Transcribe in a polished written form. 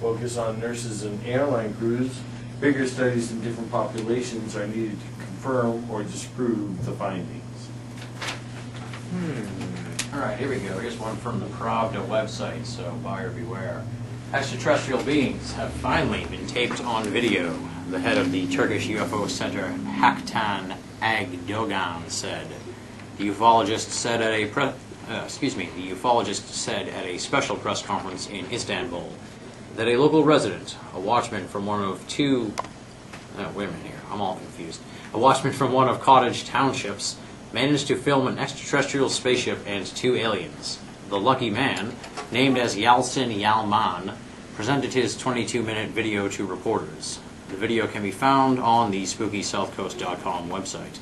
focus on nurses and airline crews, bigger studies in different populations are needed to confirm or disprove the findings. All right, here we go. Here's one from the Pravda website, so buyer beware. Extraterrestrial beings have finally been taped on video, the head of the Turkish UFO Center, Haktan Agdogan, said. The ufologist said at a special press conference in Istanbul that a local resident, a watchman from one of two a watchman from one of cottage townships managed to film an extraterrestrial spaceship and two aliens. The lucky man, named as Yalsin Yalman, presented his 22-minute video to reporters. The video can be found on the SpookySouthcoast.com website.